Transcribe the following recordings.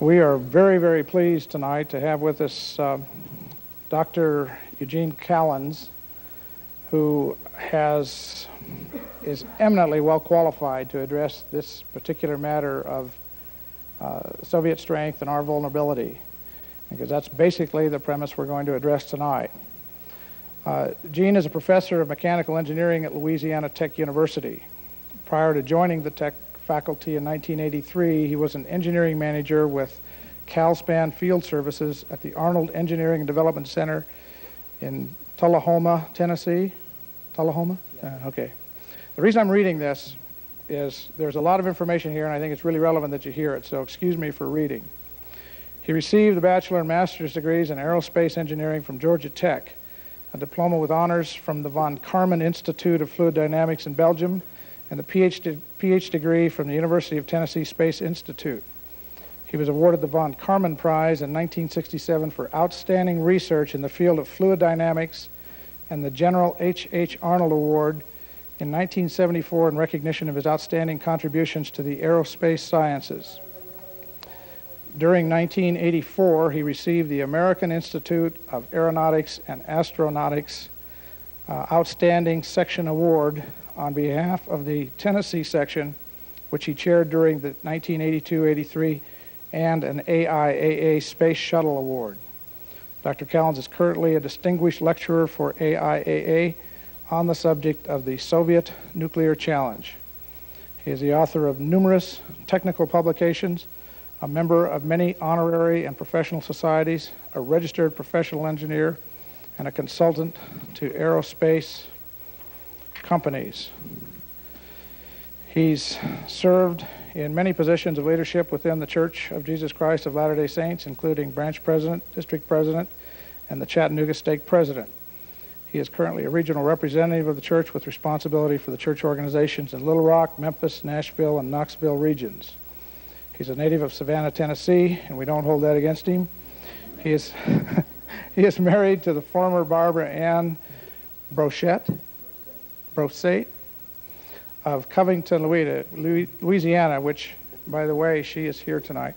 We are very, very pleased tonight to have with us Dr. Eugene Callens, who is eminently well qualified to address this particular matter of Soviet strength and our vulnerability, because that's basically the premise we're going to address tonight. Jeane is a professor of mechanical engineering at Louisiana Tech University. Prior to joining the Tech faculty in 1983, he was an engineering manager with CalSpan Field Services at the Arnold Engineering and Development Center in Tullahoma, Tennessee. Tullahoma? Yeah. Okay. The reason I'm reading this is there's a lot of information here, and I think it's really relevant that you hear it, so excuse me for reading. He received a bachelor and master's degrees in aerospace engineering from Georgia Tech, a diploma with honors from the Von Karman Institute of Fluid Dynamics in Belgium, and a PhD degree from the University of Tennessee Space Institute. He was awarded the Von Karman Prize in 1967 for outstanding research in the field of fluid dynamics, and the General H. H. Arnold Award in 1974 in recognition of his outstanding contributions to the aerospace sciences. During 1984, he received the American Institute of Aeronautics and Astronautics Outstanding Section Award on behalf of the Tennessee section, which he chaired during the 1982-83, and an AIAA Space Shuttle Award. Dr. Callens is currently a distinguished lecturer for AIAA on the subject of the Soviet nuclear challenge. He is the author of numerous technical publications, a member of many honorary and professional societies, a registered professional engineer, and a consultant to aerospace companies. He's served in many positions of leadership within the Church of Jesus Christ of Latter-day Saints, including branch president, district president, and the Chattanooga stake president. He is currently a regional representative of the church with responsibility for the church organizations in Little Rock, Memphis, Nashville, and Knoxville regions. He's a native of Savannah, Tennessee, and we don't hold that against him. He is married to the former Barbara Ann Brochette of Covington, Louisiana, which, by the way, she is here tonight.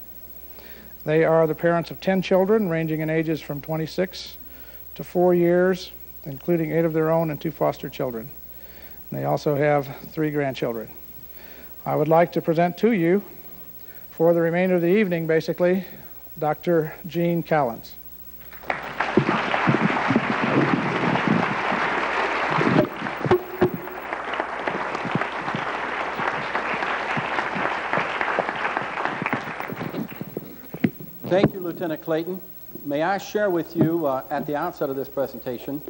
They are the parents of 10 children, ranging in ages from 26 to 4 years, including 8 of their own and 2 foster children. And they also have 3 grandchildren. I would like to present to you, for the remainder of the evening, basically, Dr. Eugene Callens. Thank you, Lieutenant Clayton. May I share with you at the outset of this presentation,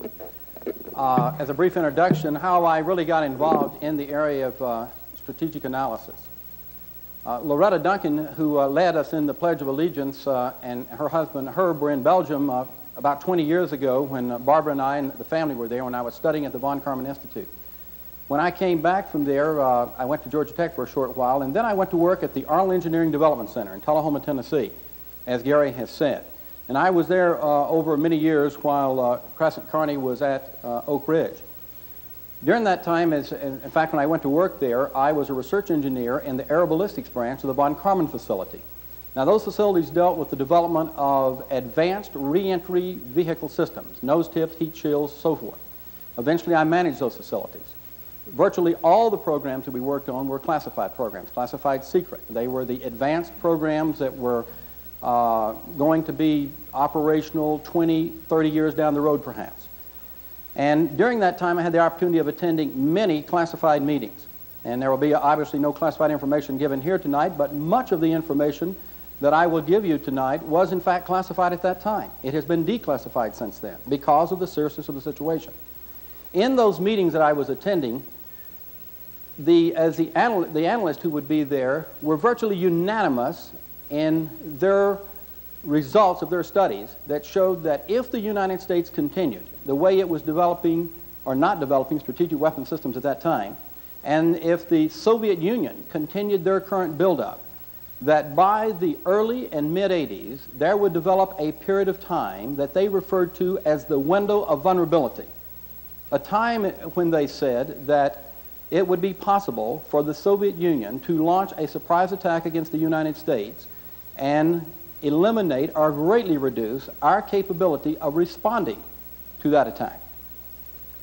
as a brief introduction, how I really got involved in the area of strategic analysis. Loretta Duncan, who led us in the Pledge of Allegiance, and her husband Herb were in Belgium about 20 years ago when Barbara and I and the family were there when I was studying at the Von Karman Institute. When I came back from there, I went to Georgia Tech for a short while, and then I went to work at the Arnold Engineering Development Center in Tullahoma, Tennessee, as Gary has said. And I was there over many years while Crescent Kearney was at Oak Ridge. During that time, in fact, when I went to work there, I was a research engineer in the aeroballistics branch of the Von Karman facility. Now, those facilities dealt with the development of advanced reentry vehicle systems, nose tips, heat shields, so forth. Eventually, I managed those facilities. Virtually all the programs that we worked on were classified programs, classified secret. They were the advanced programs that were going to be operational 20, 30 years down the road, perhaps. And during that time, I had the opportunity of attending many classified meetings. And there will be obviously no classified information given here tonight, but much of the information that I will give you tonight was in fact classified at that time. It has been declassified since then because of the seriousness of the situation. In those meetings that I was attending, the analysts who would be there were virtually unanimous in their results of their studies that showed that if the United States continued the way it was developing or not developing strategic weapon systems at that time, and if the Soviet Union continued their current buildup, that by the early and mid-'80s, there would develop a period of time that they referred to as the window of vulnerability, a time when they said that it would be possible for the Soviet Union to launch a surprise attack against the United States and eliminate or greatly reduce our capability of responding to that attack,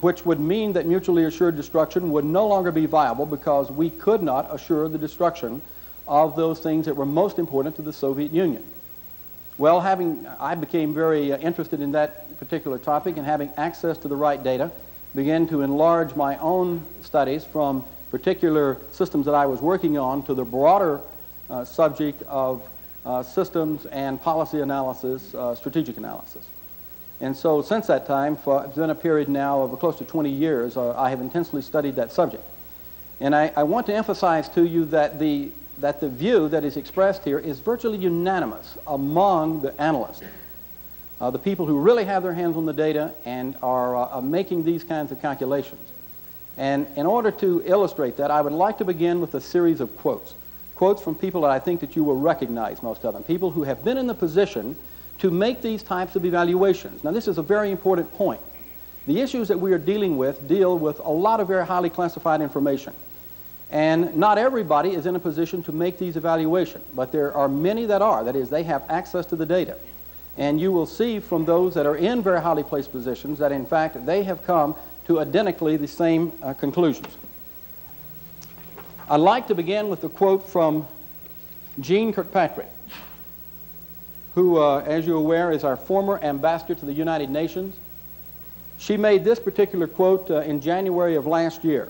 which would mean that mutually assured destruction would no longer be viable because we could not assure the destruction of those things that were most important to the Soviet Union. Well, I became very interested in that particular topic, and having access to the right data, began to enlarge my own studies from particular systems that I was working on to the broader subject of systems and policy analysis, strategic analysis. And so since that time, it's been a period now of close to 20 years, I have intensely studied that subject. And I want to emphasize to you that the view that is expressed here is virtually unanimous among the analysts, the people who really have their hands on the data and are making these kinds of calculations. And in order to illustrate that, I would like to begin with a series of quotes from people that I think that you will recognize, most of them, people who have been in the position to make these types of evaluations. Now, this is a very important point. The issues that we are dealing with deal with a lot of very highly classified information. And not everybody is in a position to make these evaluations, but there are many that are. That is, they have access to the data. And you will see from those that are in very highly placed positions that, in fact, they have come to identically the same conclusions. I'd like to begin with a quote from Jeane Kirkpatrick, who, as you're aware, is our former ambassador to the United Nations. She made this particular quote in January of last year.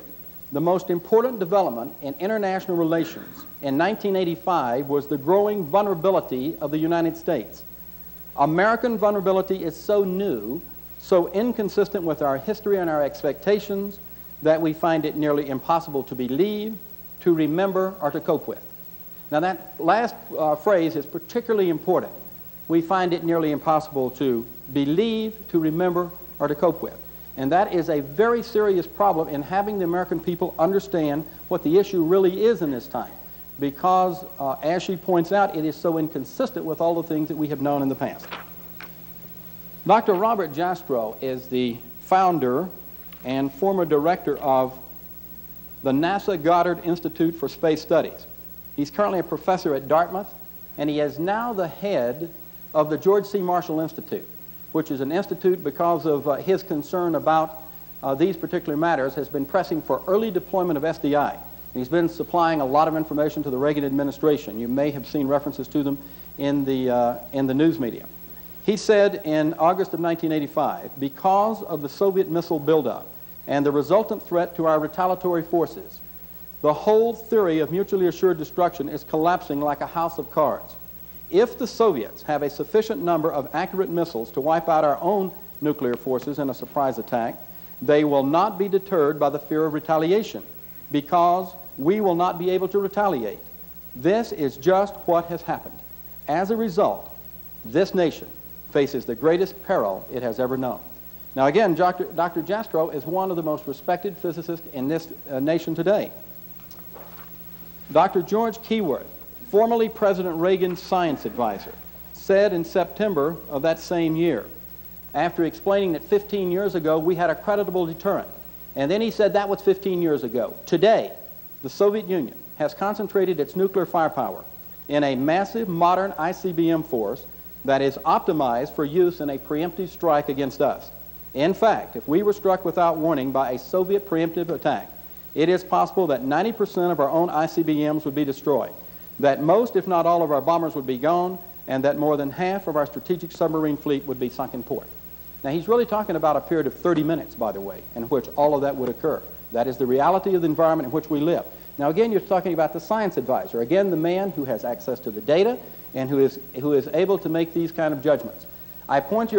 The most important development in international relations in 1985 was the growing vulnerability of the United States. American vulnerability is so new, so inconsistent with our history and our expectations, that we find it nearly impossible to believe, to remember, or to cope with. Now that last phrase is particularly important. We find it nearly impossible to believe, to remember, or to cope with. And that is a very serious problem in having the American people understand what the issue really is in this time, because as she points out, it is so inconsistent with all the things that we have known in the past. Dr. Robert Jastrow is the founder and former director of the NASA Goddard Institute for Space Studies. He's currently a professor at Dartmouth, and he is now the head of the George C. Marshall Institute, which is an institute because of his concern about these particular matters, has been pressing for early deployment of SDI. And he's been supplying a lot of information to the Reagan administration. You may have seen references to them in the news media. He said in August of 1985, because of the Soviet missile buildup and the resultant threat to our retaliatory forces, the whole theory of mutually assured destruction is collapsing like a house of cards. If the Soviets have a sufficient number of accurate missiles to wipe out our own nuclear forces in a surprise attack, they will not be deterred by the fear of retaliation, because we will not be able to retaliate. This is just what has happened. As a result, this nation faces the greatest peril it has ever known. Now again, Dr. Jastrow is one of the most respected physicists in this nation today. Dr. George Keyworth, formerly President Reagan's science advisor, said in September of that same year, after explaining that 15 years ago we had a credible deterrent, and then he said that was 15 years ago. Today, the Soviet Union has concentrated its nuclear firepower in a massive modern ICBM force that is optimized for use in a preemptive strike against us. In fact, if we were struck without warning by a Soviet preemptive attack, it is possible that 90% of our own ICBMs would be destroyed, that most, if not all, of our bombers would be gone, and that more than half of our strategic submarine fleet would be sunk in port. Now, he's really talking about a period of 30 minutes, by the way, in which all of that would occur. That is the reality of the environment in which we live. Now, again, you're talking about the science advisor, again, the man who has access to the data and who is able to make these kind of judgments. I point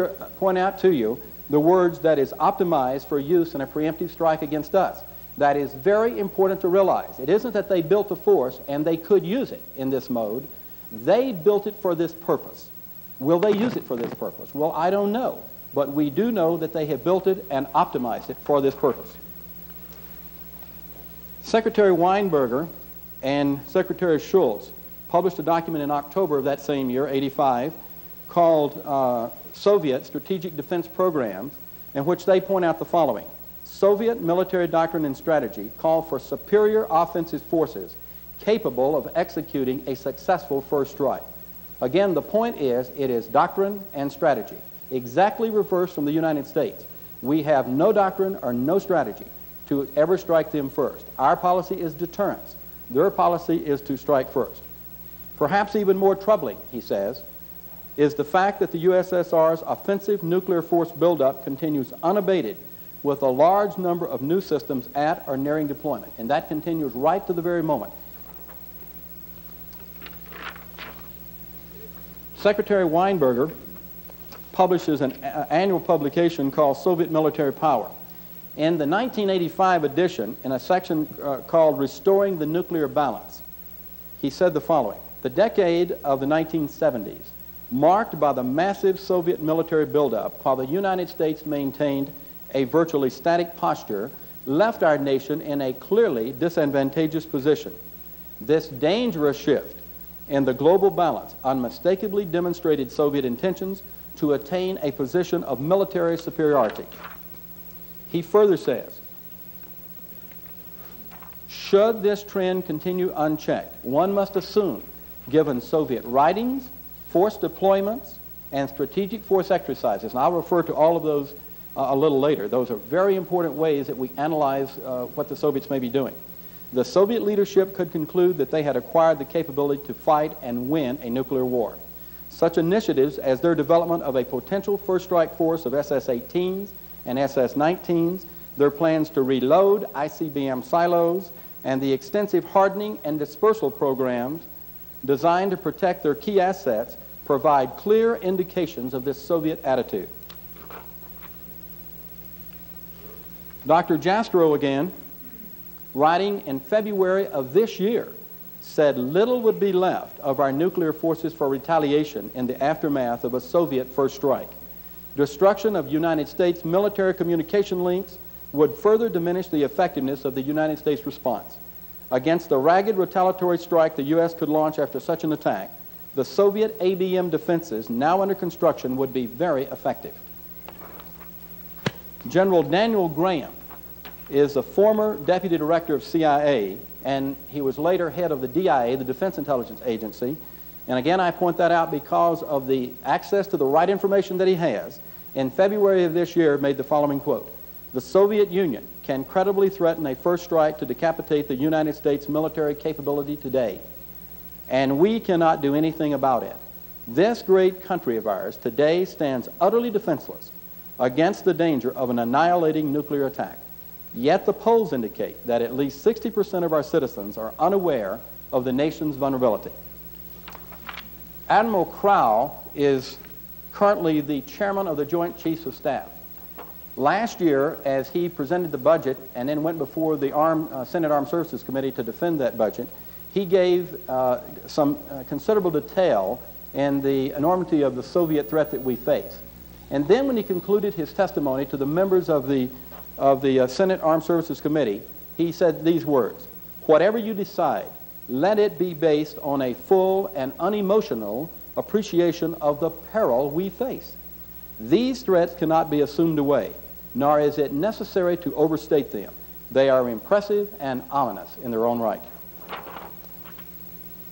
out to you the words "that is optimized for use in a preemptive strike against us." That is very important to realize. It isn't that they built a force and they could use it in this mode. They built it for this purpose. Will they use it for this purpose? Well, I don't know. But we do know that they have built it and optimized it for this purpose. Secretary Weinberger and Secretary Schultz published a document in October of that same year, 85, called Soviet Strategic Defense Programs, in which they point out the following. Soviet military doctrine and strategy call for superior offensive forces capable of executing a successful first strike. Again, the point is, it is doctrine and strategy, exactly reversed from the United States. We have no doctrine or no strategy to ever strike them first. Our policy is deterrence. Their policy is to strike first. Perhaps even more troubling, he says, is the fact that the USSR's offensive nuclear force buildup continues unabated, with a large number of new systems at or nearing deployment. And that continues right to the very moment. Secretary Weinberger publishes an annual publication called Soviet Military Power. In the 1985 edition, in a section called Restoring the Nuclear Balance, he said the following: the decade of the 1970s, marked by the massive Soviet military buildup, while the United States maintained a virtually static posture, left our nation in a clearly disadvantageous position. This dangerous shift in the global balance unmistakably demonstrated Soviet intentions to attain a position of military superiority. He further says, should this trend continue unchecked, one must assume, given Soviet writings, force deployments, and strategic force exercises, and I'll refer to all of those a little later. Those are very important ways that we analyze what the Soviets may be doing. The Soviet leadership could conclude that they had acquired the capability to fight and win a nuclear war. Such initiatives as their development of a potential first strike force of SS-18s and SS-19s, their plans to reload ICBM silos, and the extensive hardening and dispersal programs designed to protect their key assets provide clear indications of this Soviet attitude. Dr. Jastrow, again, writing in February of this year, said little would be left of our nuclear forces for retaliation in the aftermath of a Soviet first strike. Destruction of United States military communication links would further diminish the effectiveness of the United States response. Against the ragged retaliatory strike the U.S. could launch after such an attack, the Soviet ABM defenses now under construction would be very effective. General Daniel Graham is a former deputy director of CIA, and he was later head of the DIA, the Defense Intelligence Agency. And again, I point that out because of the access to the right information that he has. In February of this year, made the following quote: the Soviet Union can credibly threaten a first strike to decapitate the United States military capability today, and we cannot do anything about it. This great country of ours today stands utterly defenseless against the danger of an annihilating nuclear attack. Yet the polls indicate that at least 60% of our citizens are unaware of the nation's vulnerability. Admiral Crowe is currently the chairman of the Joint Chiefs of Staff. Last year, as he presented the budget and then went before the Senate Armed Services Committee to defend that budget, he gave some considerable detail in the enormity of the Soviet threat that we face. And then when he concluded his testimony to the members of the Senate Armed Services Committee, he said these words: whatever you decide, let it be based on a full and unemotional appreciation of the peril we face. These threats cannot be assumed away, nor is it necessary to overstate them. They are impressive and ominous in their own right.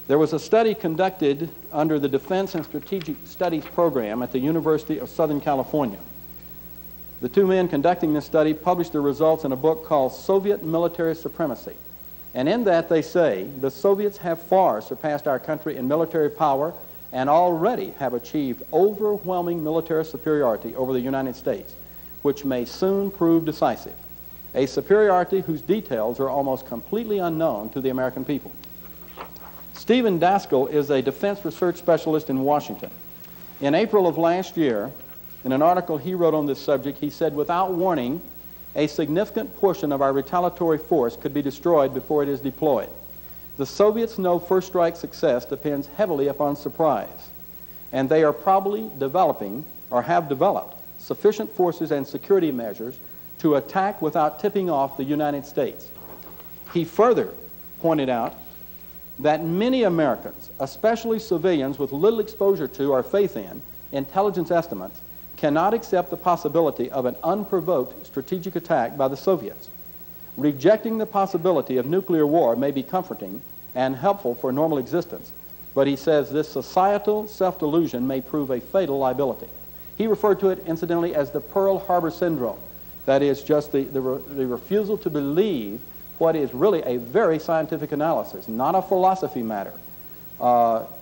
There was a study conducted under the Defense and Strategic Studies program at the University of Southern California. The two men conducting this study published their results in a book called Soviet Military Supremacy. And in that they say, the Soviets have far surpassed our country in military power and already have achieved overwhelming military superiority over the United States, which may soon prove decisive, a superiority whose details are almost completely unknown to the American people. Stephen Daskal is a defense research specialist in Washington. In April of last year, in an article he wrote on this subject, he said, without warning, a significant portion of our retaliatory force could be destroyed before it is deployed. The Soviets know first strike success depends heavily upon surprise, and they are probably developing or have developed sufficient forces and security measures to attack without tipping off the United States. He further pointed out that many Americans, especially civilians with little exposure to or faith in intelligence estimates, cannot accept the possibility of an unprovoked strategic attack by the Soviets. Rejecting the possibility of nuclear war may be comforting and helpful for normal existence, But he says this societal self-delusion may prove a fatal liability. He referred to it, incidentally, as the Pearl Harbor Syndrome. That is just the refusal to believe what is really a very scientific analysis, not a philosophy matter.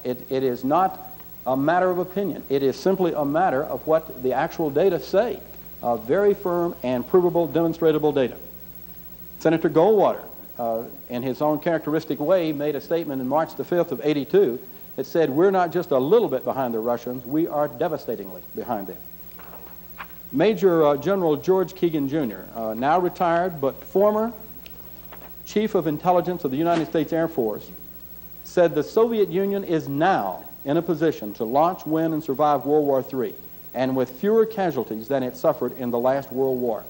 It is not a matter of opinion. It is simply a matter of what the actual data say, very firm and provable, demonstratable data. Senator Goldwater, in his own characteristic way, made a statement in March the 5th of '82 that said, we're not just a little bit behind the Russians, we are devastatingly behind them. Major General George Keegan, Jr., now retired, but former Chief of Intelligence of the United States Air Force, said the Soviet Union is now in a position to launch, win, and survive World War III, and with fewer casualties than it suffered in the last World War.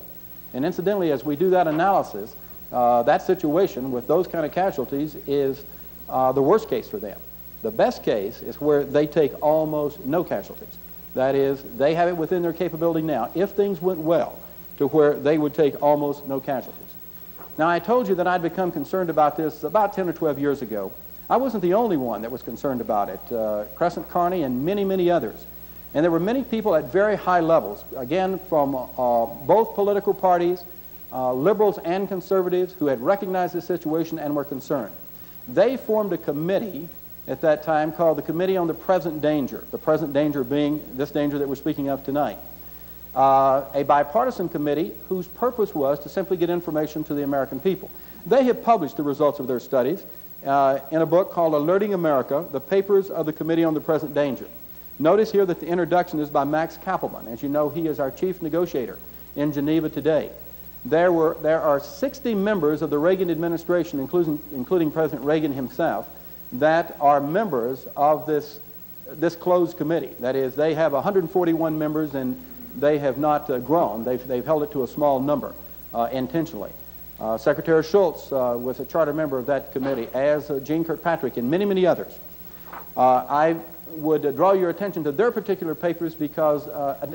And incidentally, as we do that analysis, that situation with those kind of casualties is the worst case for them. The best case is where they take almost no casualties. That is, they have it within their capability now, if things went well, to where they would take almost no casualties. Now, I told you that I'd become concerned about this about 10 or 12 years ago. I wasn't the only one that was concerned about it. Crescent Kearney and many, many others. And there were many people at very high levels, again, from both political parties, liberals and conservatives, who had recognized the situation and were concerned. They formed a committee at that time called the Committee on the Present Danger, the present danger being this danger that we're speaking of tonight, a bipartisan committee whose purpose was to simply get information to the American people. They had published the results of their studies in a book called Alerting America, the Papers of the Committee on the Present Danger. Notice here that the introduction is by Max Kappelman. As you know, he is our chief negotiator in Geneva today. There are 60 members of the Reagan administration, including President Reagan himself, that are members of this closed committee. That is, they have 141 members, and they have not grown. They've held it to a small number intentionally. Secretary Schultz was a charter member of that committee, as Jeane Kirkpatrick and many, many others. I would draw your attention to their particular papers because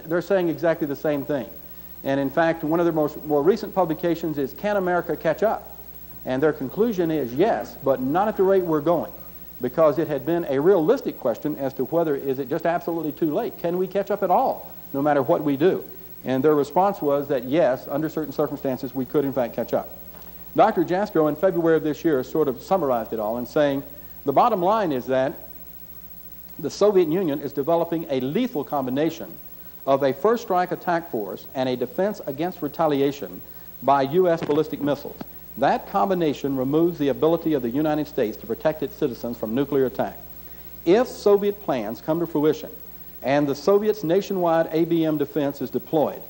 they're saying exactly the same thing. And in fact, one of their more recent publications is Can America Catch Up? And their conclusion is yes, but not at the rate we're going, because it had been a realistic question as to whether is it just absolutely too late. Can we catch up at all, no matter what we do? And their response was that yes, under certain circumstances, we could in fact catch up. Dr. Jastrow in February of this year sort of summarized it all in saying, the bottom line is that the Soviet Union is developing a lethal combination of a first strike attack force and a defense against retaliation by U.S. ballistic missiles. That combination removes the ability of the United States to protect its citizens from nuclear attack. If Soviet plans come to fruition and the Soviets' nationwide ABM defense is deployed,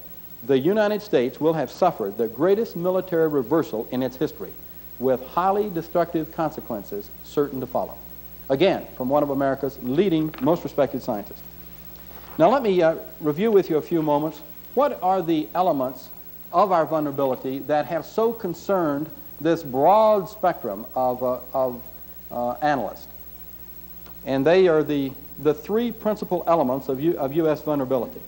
the United States will have suffered the greatest military reversal in its history, with highly destructive consequences certain to follow. Again, from one of America's leading, most respected scientists. Now let me review with you a few moments. What are the elements of our vulnerability that have so concerned this broad spectrum of analysts? And they are the three principal elements of U.S. vulnerability.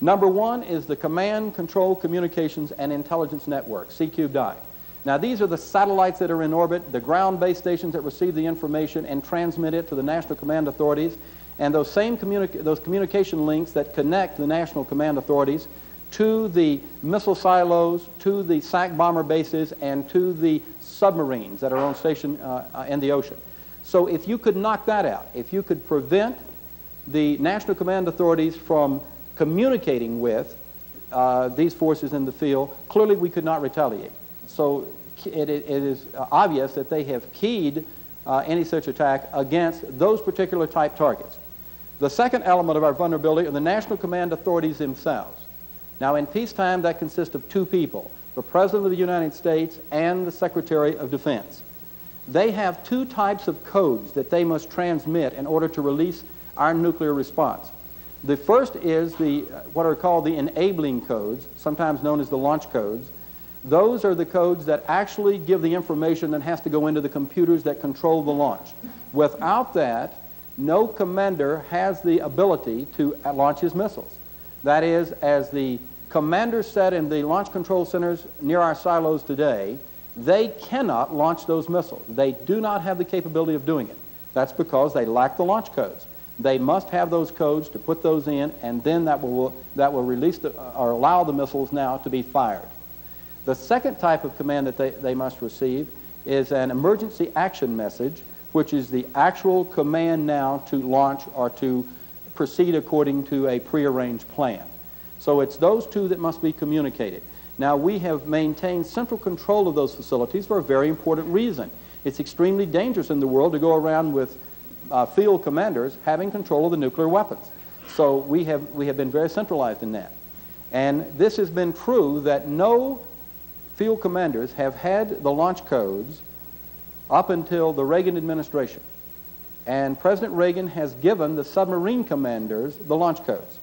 Number one is the Command, Control, Communications, and Intelligence Network, C-Cube-I. Now these are the satellites that are in orbit, the ground-based stations that receive the information and transmit it to the national command authorities, and those same communication links that connect the national command authorities to the missile silos, to the SAC bomber bases, and to the submarines that are on station in the ocean. So if you could knock that out, if you could prevent the national command authorities from communicating with these forces in the field, clearly we could not retaliate. So it is obvious that they have keyed any such attack against those particular type targets. The second element of our vulnerability are the national command authorities themselves. Now, in peacetime, that consists of two people, the President of the United States and the Secretary of Defense. They have two types of codes that they must transmit in order to release our nuclear response. The first is what are called the enabling codes, sometimes known as the launch codes. Those are the codes that actually give the information that has to go into the computers that control the launch. Without that, no commander has the ability to launch his missiles. That is, as the commander said in the launch control centers near our silos today, they cannot launch those missiles. They do not have the capability of doing it. That's because they lack the launch codes. They must have those codes to put those in, and then that will release or allow the missiles now to be fired. The second type of command that they must receive is an emergency action message, which is the actual command now to launch or to proceed according to a prearranged plan. So it's those two that must be communicated. Now, we have maintained central control of those facilities for a very important reason. It's extremely dangerous in the world to go around with field commanders having control of the nuclear weapons. So we have been very centralized in that. And this has been true that no field commanders have had the launch codes up until the Reagan administration. And President Reagan has given the submarine commanders the launch codes.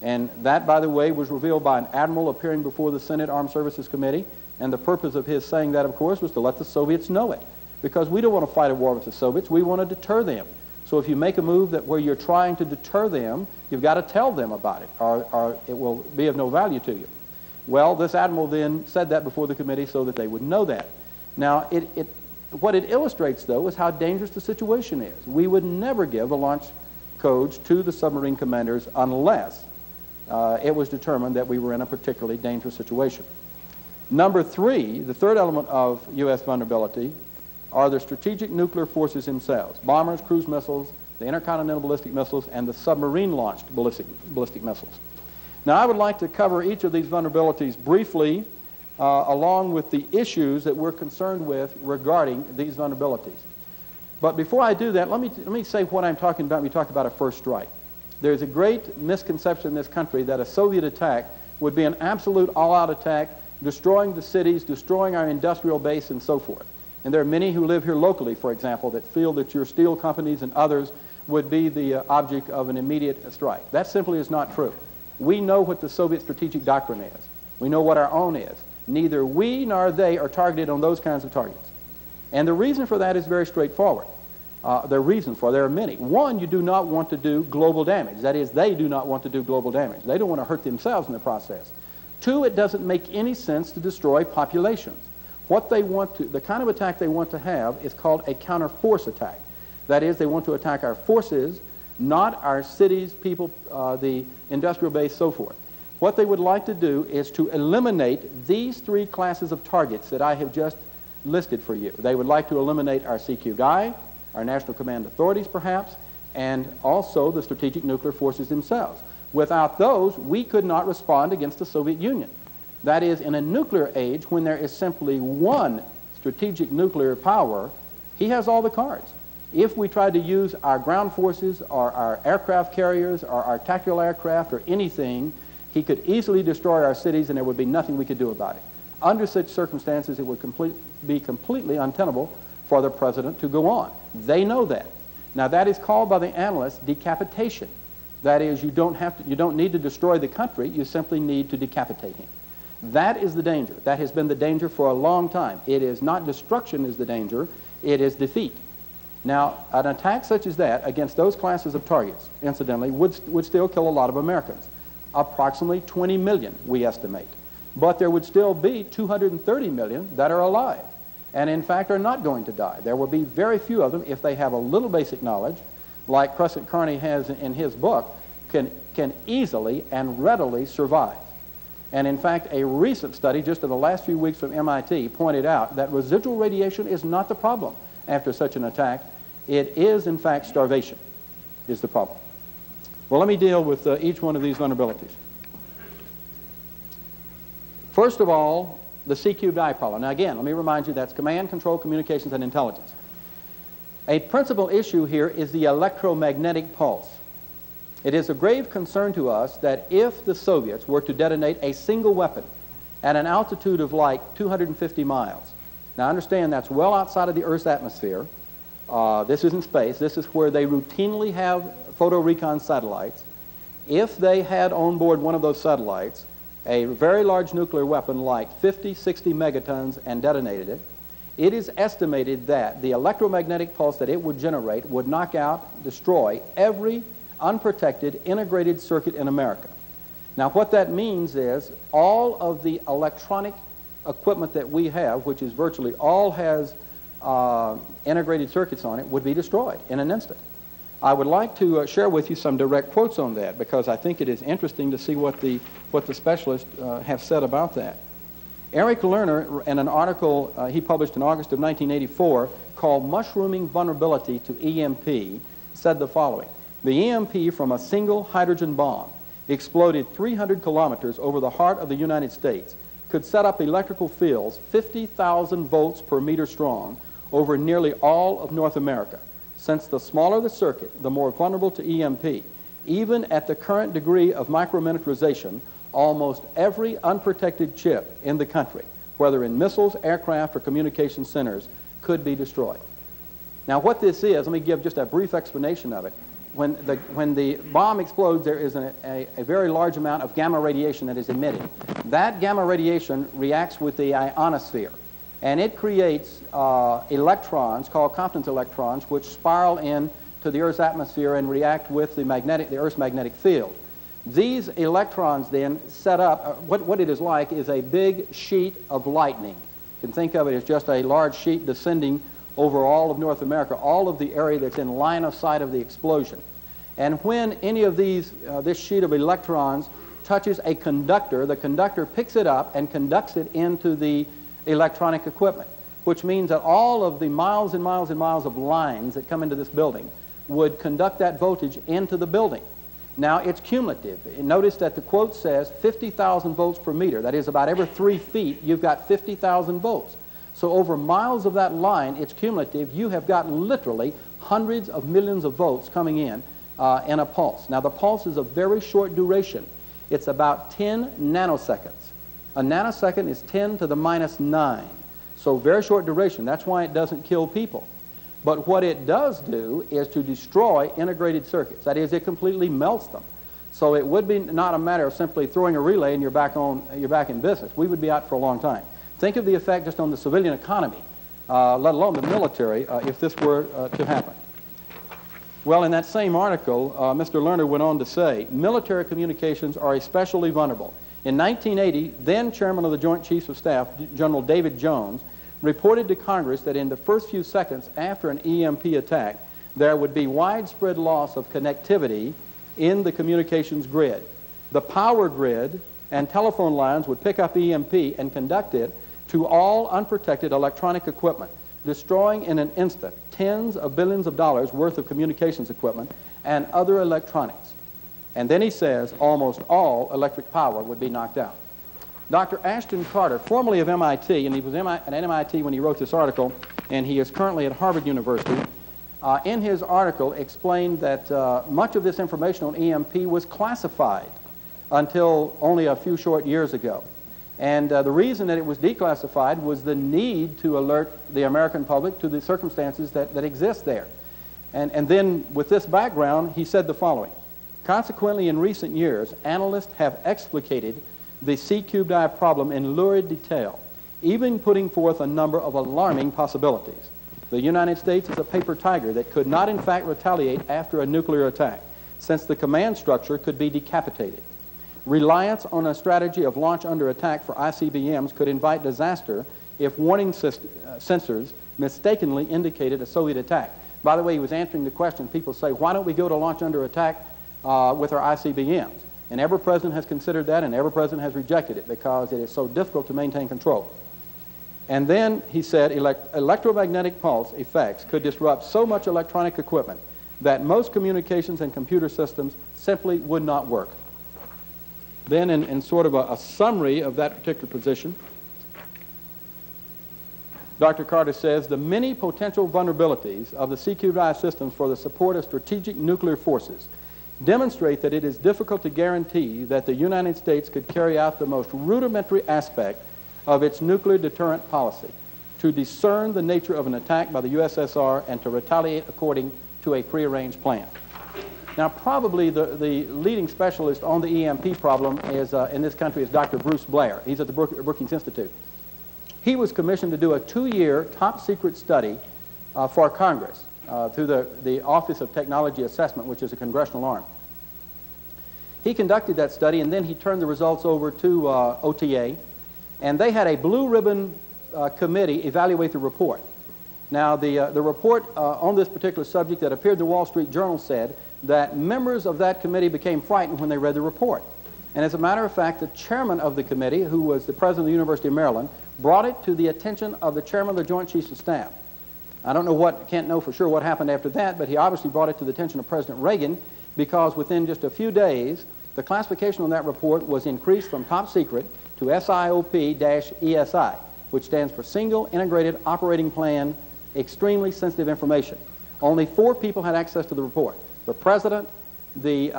And that, by the way, was revealed by an admiral appearing before the Senate Armed Services Committee. And the purpose of his saying that, of course, was to let the Soviets know it. Because we don't want to fight a war with the Soviets. We want to deter them. So if you make a move that where you're trying to deter them, you've got to tell them about it, or it will be of no value to you. Well, this admiral then said that before the committee so that they would know that. Now, what it illustrates, though, is how dangerous the situation is. We would never give the launch codes to the submarine commanders unless it was determined that we were in a particularly dangerous situation. Number three, the third element of U.S. vulnerability, are the strategic nuclear forces themselves, bombers, cruise missiles, the intercontinental ballistic missiles, and the submarine-launched ballistic missiles. Now, I would like to cover each of these vulnerabilities briefly, along with the issues that we're concerned with regarding these vulnerabilities. But before I do that, let me say what I'm talking about when we talk about a first strike. There's a great misconception in this country that a Soviet attack would be an absolute all-out attack, destroying the cities, destroying our industrial base, and so forth. And there are many who live here locally, for example, that feel that your steel companies and others would be the object of an immediate strike. That simply is not true. We know what the Soviet strategic doctrine is. We know what our own is. Neither we nor they are targeted on those kinds of targets. And the reason for that is very straightforward. There are many. One, you do not want to do global damage. That is, they do not want to do global damage. They don't want to hurt themselves in the process. Two, it doesn't make any sense to destroy populations. What they want to, the kind of attack they want to have is called a counter-force attack. That is, they want to attack our forces, not our cities, people, the industrial base, so forth. What they would like to do is to eliminate these three classes of targets that I have just listed for you. They would like to eliminate our C-Cube-I, our national command authorities perhaps, and also the strategic nuclear forces themselves. Without those, we could not respond against the Soviet Union. That is, in a nuclear age, when there is simply one strategic nuclear power, he has all the cards. If we tried to use our ground forces or our aircraft carriers or our tactical aircraft or anything, he could easily destroy our cities and there would be nothing we could do about it. Under such circumstances, it would be completely untenable for the president to go on. They know that. Now, that is called by the analysts decapitation. That is, you don't need to destroy the country, you simply need to decapitate him. That is the danger. That has been the danger for a long time. It is not destruction is the danger, it is defeat. Now, an attack such as that against those classes of targets, incidentally, would still kill a lot of Americans. Approximately 20 million, we estimate. But there would still be 230 million that are alive, and in fact are not going to die. There will be very few of them if they have a little basic knowledge, like Crescent Kearney has in his book, can easily and readily survive. And in fact, a recent study just in the last few weeks from MIT pointed out that residual radiation is not the problem after such an attack. It is, in fact, starvation is the problem. Well, let me deal with each one of these vulnerabilities. First of all, the C-Cube-I problem. Now again, let me remind you that's command, control, communications, and intelligence. A principal issue here is the electromagnetic pulse. It is a grave concern to us that if the Soviets were to detonate a single weapon at an altitude of like 250 miles, now understand that's well outside of the Earth's atmosphere. This isn't space. This is where they routinely have photo recon satellites. If they had on board one of those satellites a very large nuclear weapon like 50, 60 megatons and detonated it, it is estimated that the electromagnetic pulse that it would generate would knock out, destroy every unprotected integrated circuit in America. Now what that means is all of the electronic equipment that we have, which is virtually all has integrated circuits on it would be destroyed in an instant. I would like to share with you some direct quotes on that, because I think it is interesting to see what the specialists have said about that. Eric Lerner, in an article he published in August of 1984 called Mushrooming Vulnerability to EMP, said the following: the EMP from a single hydrogen bomb exploded 300 kilometers over the heart of the United States, could set up electrical fields 50,000 volts per meter strong over nearly all of North America. Since the smaller the circuit, the more vulnerable to EMP. Even at the current degree of microminiaturization, almost every unprotected chip in the country, whether in missiles, aircraft, or communication centers, could be destroyed. Now what this is, let me give just a brief explanation of it. When the bomb explodes, there is a very large amount of gamma radiation that is emitted. That gamma radiation reacts with the ionosphere, and it creates electrons called Compton's electrons, which spiral in to the Earth's atmosphere and react with the Earth's magnetic field. These electrons then set up, what it is like is a big sheet of lightning. You can think of it as just a large sheet descending over all of North America, all of the area that's in line of sight of the explosion. And when any of these, this sheet of electrons touches a conductor, the conductor picks it up and conducts it into the electronic equipment, which means that all of the miles and miles and miles of lines that come into this building would conduct that voltage into the building. Now it's cumulative. Notice that the quote says 50,000 volts per meter. That is about every 3 feet you've got 50,000 volts. So over miles of that line, it's cumulative. You have got literally hundreds of millions of volts coming in a pulse. Now the pulse is of very short duration. It's about 10 nanoseconds. A nanosecond is 10 to the minus 9. So very short duration. That's why it doesn't kill people. But what it does do is to destroy integrated circuits. That is, it completely melts them. So it would be not a matter of simply throwing a relay and you're back in business. We would be out for a long time. Think of the effect just on the civilian economy, let alone the military, if this were to happen. Well, in that same article, Mr. Lerner went on to say, military communications are especially vulnerable. In 1980, then Chairman of the Joint Chiefs of Staff, General David Jones, reported to Congress that in the first few seconds after an EMP attack, there would be widespread loss of connectivity in the communications grid. The power grid and telephone lines would pick up EMP and conduct it to all unprotected electronic equipment, destroying in an instant tens of billions of dollars worth of communications equipment and other electronics. And then he says almost all electric power would be knocked out. Dr. Ashton Carter, formerly of MIT, and he was at MIT when he wrote this article, and he is currently at Harvard University, in his article explained that much of this information on EMP was classified until only a few short years ago. And the reason that it was declassified was the need to alert the American public to the circumstances that exist there. And then with this background, he said the following: consequently, in recent years, analysts have explicated the C-Cube-I problem in lurid detail, even putting forth a number of alarming possibilities. The United States is a paper tiger that could not in fact retaliate after a nuclear attack, since the command structure could be decapitated. Reliance on a strategy of launch under attack for ICBMs could invite disaster if warning sensors mistakenly indicated a Soviet attack. By the way, he was answering the question, people say, why don't we go to launch under attack with our ICBMs? And every president has considered that, and every president has rejected it because it is so difficult to maintain control. And then he said electromagnetic pulse effects could disrupt so much electronic equipment that most communications and computer systems simply would not work. Then in sort of a summary of that particular position, Dr. Carter says, the many potential vulnerabilities of the C-Cube-I systems for the support of strategic nuclear forces demonstrate that it is difficult to guarantee that the United States could carry out the most rudimentary aspect of its nuclear deterrent policy, to discern the nature of an attack by the USSR and to retaliate according to a prearranged plan. Now probably the leading specialist on the EMP problem is in this country is Dr. Bruce Blair. He's at the Brookings Institute. He was commissioned to do a 2-year top secret study for Congress, through the Office of Technology Assessment, which is a congressional arm. He conducted that study, and then he turned the results over to OTA, and they had a blue ribbon committee evaluate the report. Now, the report on this particular subject that appeared in the Wall Street Journal said that members of that committee became frightened when they read the report. And as a matter of fact, the chairman of the committee, who was the president of the University of Maryland, brought it to the attention of the chairman of the Joint Chiefs of Staff. I don't know what, can't know for sure what happened after that, but he obviously brought it to the attention of President Reagan, because within just a few days, the classification on that report was increased from top secret to SIOP-ESI, which stands for Single Integrated Operating Plan, extremely sensitive information. Only 4 people had access to the report: the president, the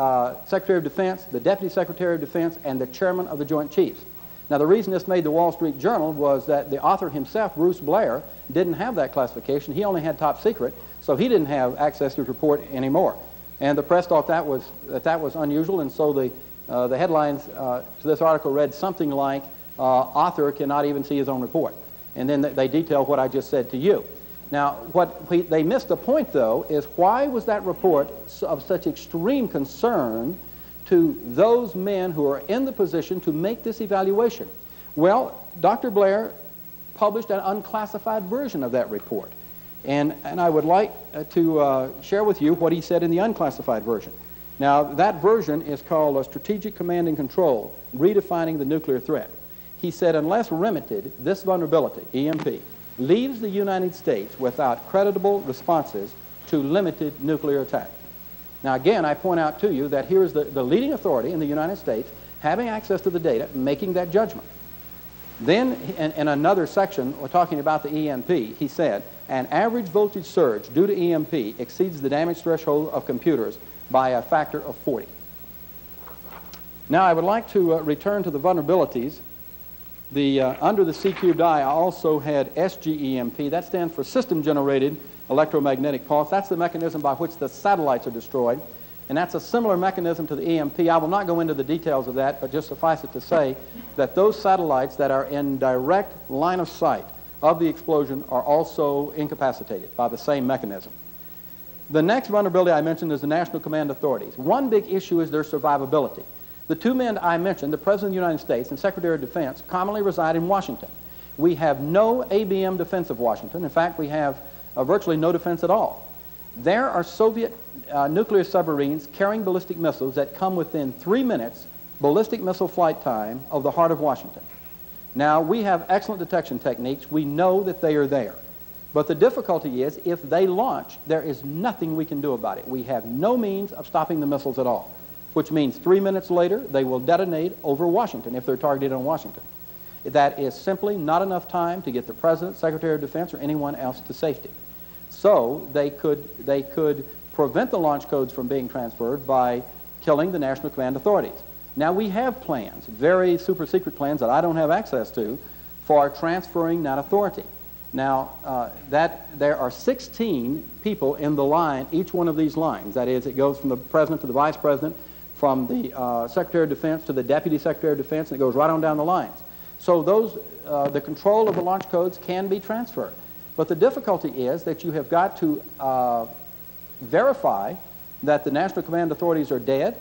secretary of defense, the deputy secretary of defense, and the chairman of the Joint Chiefs. Now, the reason this made the Wall Street Journal was that the author himself, Bruce Blair, didn't have that classification. He only had top secret, so he didn't have access to his report anymore. And the press thought that was unusual, and so the headlines to this article read something like, author cannot even see his own report. And then they detail what I just said to you. Now, what they missed the point, though, is why was that report of such extreme concern to those men who are in the position to make this evaluation? Well, Dr. Blair published an unclassified version of that report. And I would like to share with you what he said in the unclassified version. Now, that version is called a Strategic Command and Control, Redefining the Nuclear Threat. He said, unless remedied, this vulnerability, EMP, leaves the United States without creditable responses to limited nuclear attack. Now, again, I point out to you that here is the leading authority in the United States having access to the data, making that judgment. Then, in another section, we're talking about the EMP, he said, an average voltage surge due to EMP exceeds the damage threshold of computers by a factor of 40. Now, I would like to return to the vulnerabilities. Under the C-Cube-I, I also had SGEMP. That stands for System-Generated Electromagnetic Pulse. That's the mechanism by which the satellites are destroyed. And that's a similar mechanism to the EMP. I will not go into the details of that, but just suffice it to say that those satellites that are in direct line of sight of the explosion are also incapacitated by the same mechanism. The next vulnerability I mentioned is the National Command Authorities. One big issue is their survivability. The two men I mentioned, the President of the United States and Secretary of Defense, commonly reside in Washington. We have no ABM defense of Washington. In fact, we have virtually no defense at all. There are Soviet nuclear submarines carrying ballistic missiles that come within 3 minutes ballistic missile flight time of the heart of Washington. Now, we have excellent detection techniques. We know that they are there. But the difficulty is, if they launch, there is nothing we can do about it. We have no means of stopping the missiles at all, which means 3 minutes later, they will detonate over Washington if they're targeted on Washington. That is simply not enough time to get the President, Secretary of Defense, or anyone else to safety. So they could prevent the launch codes from being transferred by killing the National Command Authorities. Now, we have plans, very super secret plans that I don't have access to, for transferring that authority. Now, there are 16 people in the line, each one of these lines. That is, it goes from the President to the Vice President, from the Secretary of Defense to the Deputy Secretary of Defense, and it goes right on down the lines. So the control of the launch codes can be transferred. But the difficulty is that you have got to verify that the National Command Authorities are dead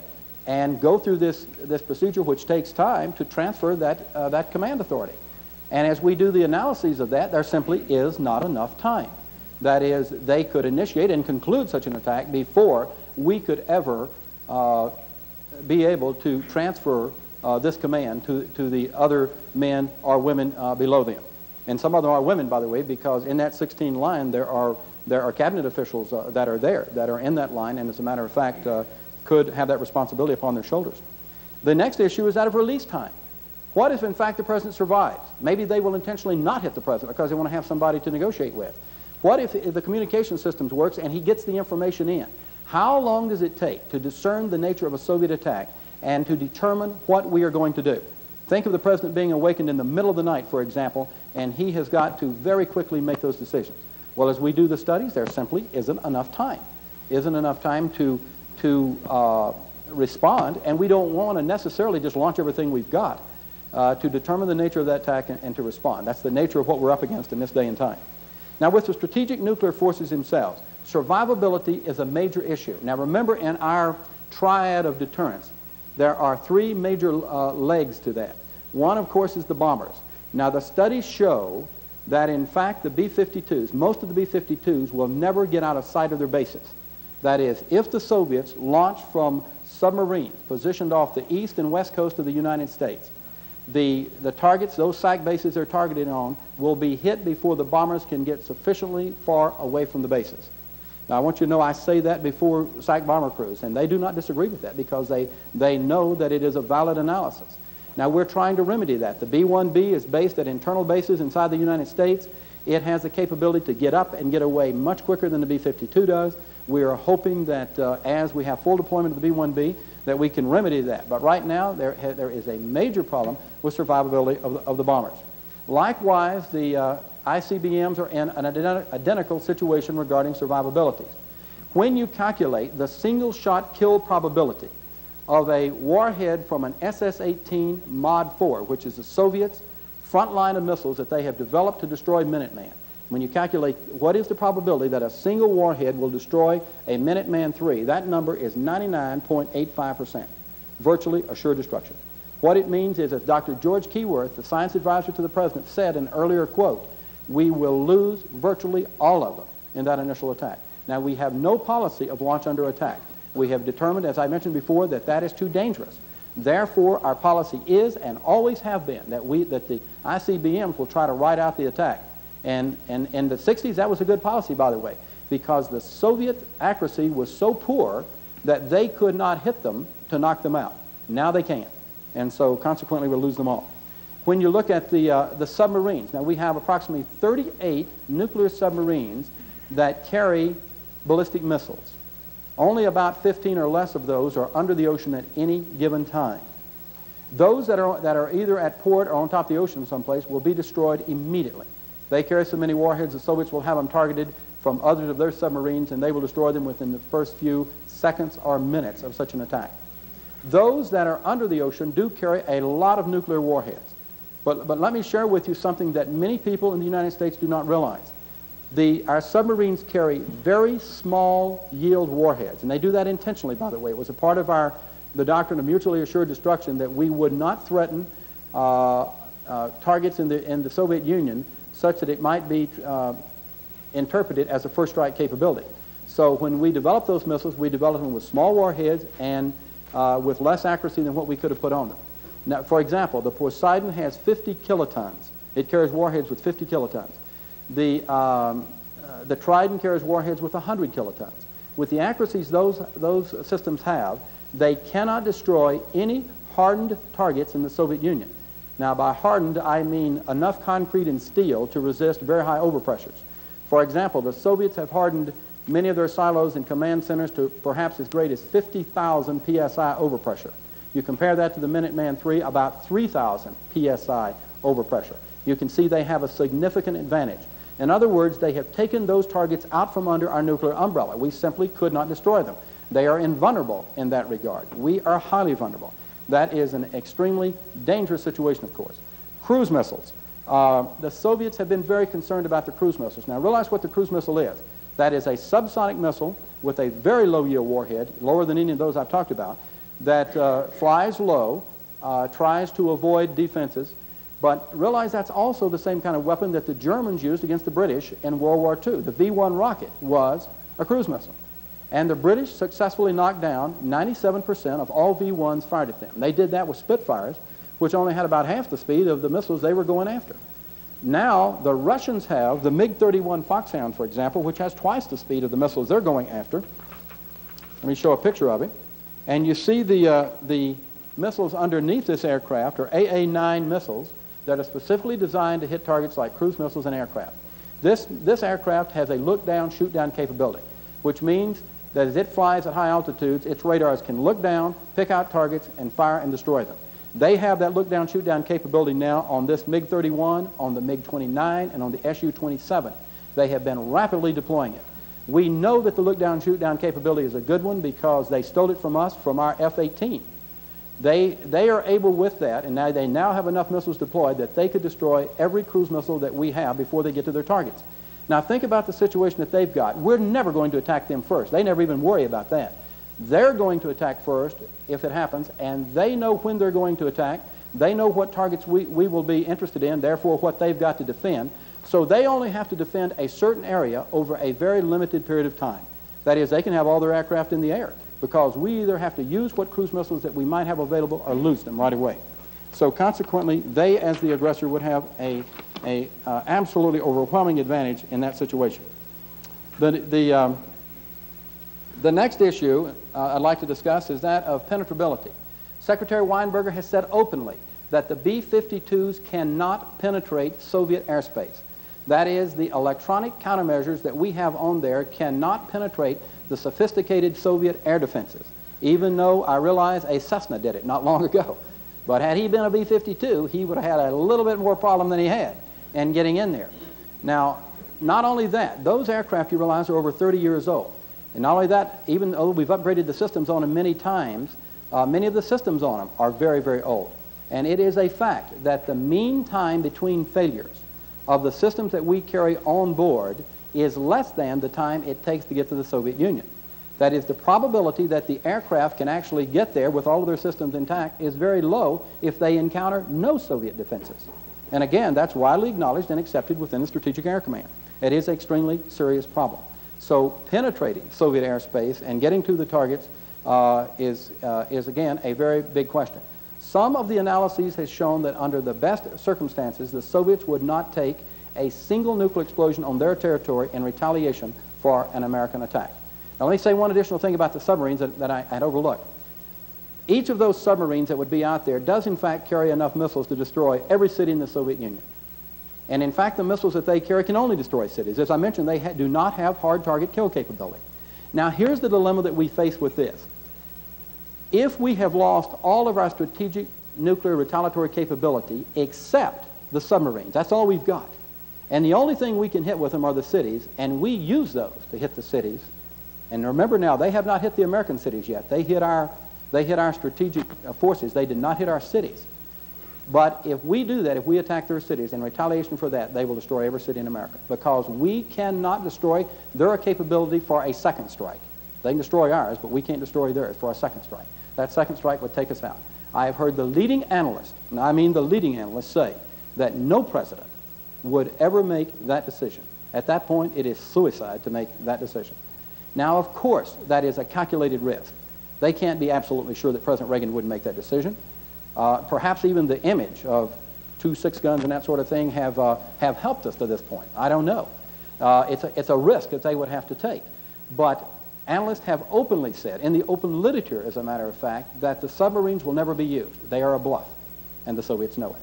and go through this procedure, which takes time, to transfer that command authority. And as we do the analyses of that, there simply is not enough time. That is, they could initiate and conclude such an attack before we could ever be able to transfer this command to the other men or women below them. And some of them are women, by the way, because in that 16 line there are cabinet officials that are there, that are in that line, and as a matter of fact could have that responsibility upon their shoulders. The next issue is that of release time. What if, in fact, the President survives? Maybe they will intentionally not hit the President because they want to have somebody to negotiate with. What if the communication systems works and he gets the information in? How long does it take to discern the nature of a Soviet attack and to determine what we are going to do? Think of the President being awakened in the middle of the night, for example, and he has got to very quickly make those decisions. Well, as we do the studies, there simply isn't enough time. Isn't enough time to respond, and we don't want to necessarily just launch everything we've got to determine the nature of that attack and to respond. That's the nature of what we're up against in this day and time. Now, with the strategic nuclear forces themselves, survivability is a major issue. Now, remember, in our triad of deterrence, there are 3 major legs to that. One, of course, is the bombers. Now, the studies show that in fact the B-52s, most of the B-52s will never get out of sight of their bases. That is, if the Soviets launch from submarines positioned off the east and west coast of the United States, the targets, those SAC bases they're targeted on, will be hit before the bombers can get sufficiently far away from the bases. Now, I want you to know I say that before SAC bomber crews, and they do not disagree with that because they know that it is a valid analysis. Now, we're trying to remedy that. The B-1B is based at internal bases inside the United States. It has the capability to get up and get away much quicker than the B-52 does. We are hoping that as we have full deployment of the B-1B, that we can remedy that. But right now, there is a major problem with survivability of the bombers. Likewise, the ICBMs are in an identical situation regarding survivability. When you calculate the single-shot kill probability of a warhead from an SS-18 Mod 4, which is the Soviets' front line of missiles that they have developed to destroy Minuteman, when you calculate what is the probability that a single warhead will destroy a Minuteman III, that number is 99.85%, virtually assured destruction. What it means is, as Dr. George Keyworth, the science advisor to the president, said in an earlier quote, we will lose virtually all of them in that initial attack. Now, we have no policy of launch under attack. We have determined, as I mentioned before, that that is too dangerous. Therefore, our policy is and always have been that the ICBMs will try to ride out the attack. And in the 60s, that was a good policy, by the way, because the Soviet accuracy was so poor that they could not hit them to knock them out. Now they can. And so, consequently, we'll lose them all. When you look at the submarines, now we have approximately 38 nuclear submarines that carry ballistic missiles. Only about 15 or less of those are under the ocean at any given time. Those that are either at port or on top of the ocean someplace will be destroyed immediately. They carry so many warheads, the Soviets will have them targeted from others of their submarines, and they will destroy them within the first few seconds or minutes of such an attack. Those that are under the ocean do carry a lot of nuclear warheads. But let me share with you something that many people in the United States do not realize. Our submarines carry very small yield warheads, and they do that intentionally, by the way. It was a part of the doctrine of mutually assured destruction that we would not threaten targets in the Soviet Union such that it might be interpreted as a first strike capability. So when we develop those missiles, we develop them with small warheads and with less accuracy than what we could have put on them. Now, for example, the Poseidon has 50 kilotons. It carries warheads with 50 kilotons. The Trident carries warheads with 100 kilotons. With the accuracies those systems have, they cannot destroy any hardened targets in the Soviet Union. Now, by hardened, I mean enough concrete and steel to resist very high overpressures. For example, the Soviets have hardened many of their silos and command centers to perhaps as great as 50,000 psi overpressure. You compare that to the Minuteman III, about 3,000 psi overpressure. You can see they have a significant advantage. In other words, they have taken those targets out from under our nuclear umbrella. We simply could not destroy them. They are invulnerable in that regard. We are highly vulnerable. That is an extremely dangerous situation, of course. Cruise missiles. The Soviets have been very concerned about the cruise missiles. Now, realize what the cruise missile is. That is a subsonic missile with a very low-yield warhead, lower than any of those I've talked about, that flies low, tries to avoid defenses. But realize that's also the same kind of weapon that the Germans used against the British in World War II. The V-1 rocket was a cruise missile. And the British successfully knocked down 97% of all V-1s fired at them. They did that with Spitfires, which only had about half the speed of the missiles they were going after. Now, the Russians have the MiG-31 Foxhound, for example, which has twice the speed of the missiles they're going after. Let me show a picture of it. And you see the missiles underneath this aircraft, or AA-9 missiles, that are specifically designed to hit targets like cruise missiles and aircraft. This aircraft has a look-down, shoot-down capability, which means that as it flies at high altitudes, its radars can look down, pick out targets, and fire and destroy them. They have that look-down, shoot-down capability now on this MiG-31, on the MiG-29, and on the Su-27. They have been rapidly deploying it. We know that the look-down, shoot-down capability is a good one because they stole it from us from our F-18. They are able with that, and now they have enough missiles deployed that they could destroy every cruise missile that we have before they get to their targets. Now, think about the situation that they've got. We're never going to attack them first. They never even worry about that. They're going to attack first, if it happens, and they know when they're going to attack. They know what targets we will be interested in, therefore what they've got to defend. So they only have to defend a certain area over a very limited period of time. That is, they can have all their aircraft in the air because we either have to use what cruise missiles that we might have available or lose them right away. So consequently, they as the aggressor would have an absolutely overwhelming advantage in that situation. The next issue I'd like to discuss is that of penetrability. Secretary Weinberger has said openly that the B-52s cannot penetrate Soviet airspace. That is, the electronic countermeasures that we have on there cannot penetrate the sophisticated Soviet air defenses, even though I realize a Cessna did it not long ago. But had he been a B-52, he would have had a little bit more problem than he had in getting in there. Now, not only that, those aircraft, you realize, are over 30 years old. And not only that, even though we've upgraded the systems on them many times, many of the systems on them are very, very old. And it is a fact that the mean time between failures of the systems that we carry on board is less than the time it takes to get to the Soviet Union. That is, the probability that the aircraft can actually get there with all of their systems intact is very low if they encounter no Soviet defenses. And again, that's widely acknowledged and accepted within the Strategic Air Command. It is an extremely serious problem. So penetrating Soviet airspace and getting to the targets is again a very big question. Some of the analyses has shown that under the best circumstances, the Soviets would not take a single nuclear explosion on their territory in retaliation for an American attack. Now let me say one additional thing about the submarines that I had overlooked. Each of those submarines that would be out there does in fact carry enough missiles to destroy every city in the Soviet Union. And in fact, the missiles that they carry can only destroy cities. As I mentioned, they do not have hard target kill capability. Now here's the dilemma that we face with this. If we have lost all of our strategic nuclear retaliatory capability except the submarines, that's all we've got. And the only thing we can hit with them are the cities, and we use those to hit the cities. And remember now, they have not hit the American cities yet. They hit our strategic forces. They did not hit our cities. But if we do that, if we attack their cities in retaliation for that, they will destroy every city in America because we cannot destroy their capability for a second strike. They can destroy ours, but we can't destroy theirs for a second strike. That second strike would take us out. I have heard the leading analyst, and I mean the leading analyst, say that no president would ever make that decision. At that point, it is suicide to make that decision. Now, of course, that is a calculated risk. They can't be absolutely sure that President Reagan wouldn't make that decision. Perhaps even the image of 2 six-guns and that sort of thing have helped us to this point. I don't know. It's a risk that they would have to take. But analysts have openly said, in the open literature as a matter of fact, that the submarines will never be used. They are a bluff, and the Soviets know it.